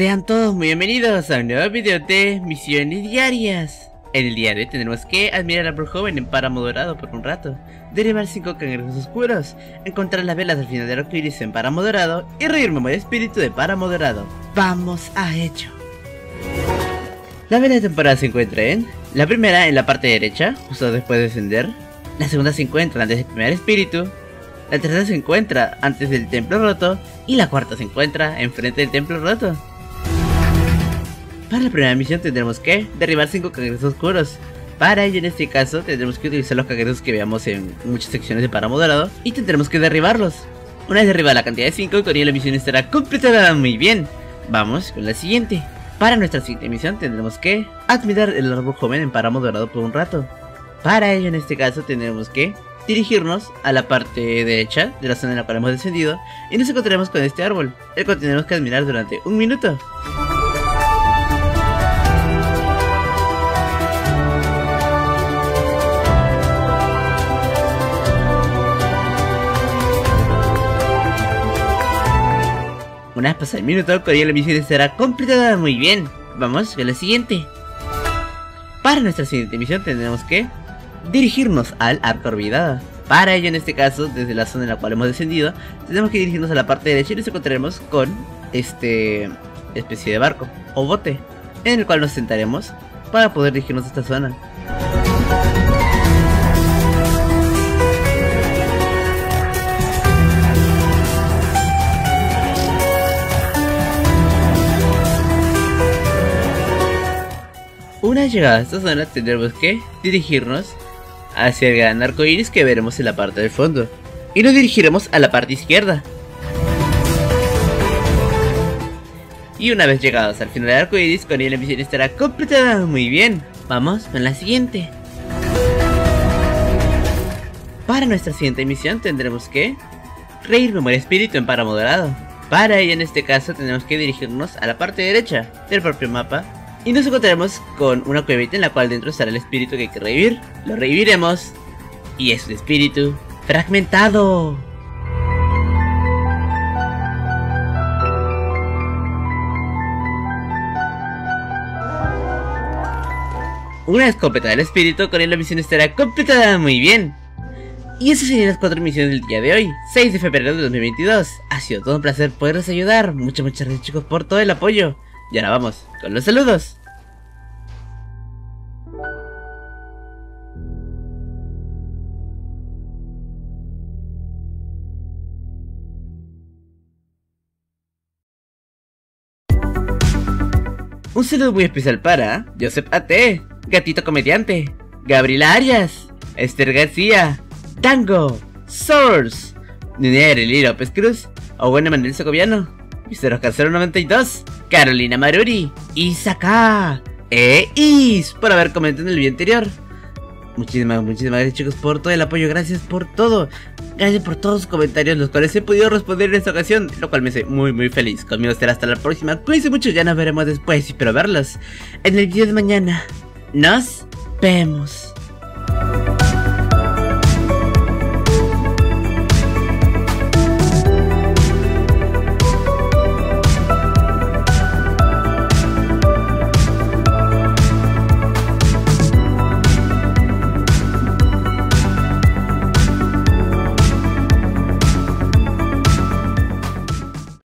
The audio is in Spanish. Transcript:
Sean todos muy bienvenidos a un nuevo video de Misiones Diarias. En el día de hoy tendremos que admirar a Bro Joven en Páramo Dorado por un rato, derribar 5 cangrejos oscuros, encontrar las velas al final de Arcoíris en Páramo Dorado y reírme por el espíritu de Páramo Dorado. ¡Vamos a ello! La vela de temporada se encuentra en la primera en la parte derecha, justo después de descender. La segunda se encuentra antes del primer espíritu. La tercera se encuentra antes del templo roto. Y la cuarta se encuentra enfrente del templo roto. Para la primera misión tendremos que derribar 5 cangrejos oscuros. Para ello, en este caso, tendremos que utilizar los cangrejos que veamos en muchas secciones de Páramo Dorado y tendremos que derribarlos. Una vez derribada la cantidad de 5, con ello la misión estará completada. Muy bien, vamos con la siguiente. Para nuestra siguiente misión tendremos que admirar el árbol joven en Páramo Dorado por un rato. Para ello, en este caso, tendremos que dirigirnos a la parte derecha de la zona en la cual hemos descendido y nos encontraremos con este árbol, el cual tendremos que admirar durante un minuto. Una vez pasado el minuto, con ello la misión estará completada. Muy bien, vamos con la siguiente. Para nuestra siguiente misión tendremos que dirigirnos al arco olvidado. Para ello, en este caso, desde la zona en la cual hemos descendido, tenemos que dirigirnos a la parte derecha y nos encontraremos con este especie de barco o bote, en el cual nos sentaremos para poder dirigirnos a esta zona. Una vez llegada a esta zona tendremos que dirigirnos hacia el gran arcoíris que veremos en la parte del fondo y nos dirigiremos a la parte izquierda. Y una vez llegados al final del arcoíris, con ello la misión estará completada. Muy bien, vamos con la siguiente. Para nuestra siguiente misión tendremos que reír memoria espíritu en Páramo Dorado. Para ello, en este caso, tenemos que dirigirnos a la parte derecha del propio mapa y nos encontraremos con una cuevita en la cual dentro estará el espíritu que hay que revivir. Lo reviviremos y es un espíritu fragmentado. Una escopeta del espíritu, con él la misión estará completada. Muy bien. Y esas serían las 4 misiones del día de hoy, 6 de febrero de 2022. Ha sido todo un placer poderles ayudar. Muchas gracias, chicos, por todo el apoyo. Y ahora vamos con los saludos. Un saludo muy especial para Joseph AT, Gatito Comediante, Gabriela Arias, Esther García, Tango, Source, Ninea Arely López Cruz, Owen Manuel Socoviano, Mr. Oscar 092, Carolina Maruri, Isaka, Is, por haber comentado en el video anterior. Muchísimas gracias, chicos, por todo el apoyo. Gracias por todo. Gracias por todos los comentarios, los cuales he podido responder en esta ocasión, lo cual me hace muy feliz. Conmigo será hasta la próxima. Cuídense mucho, ya nos veremos después. Espero verlos en el video de mañana. Nos vemos.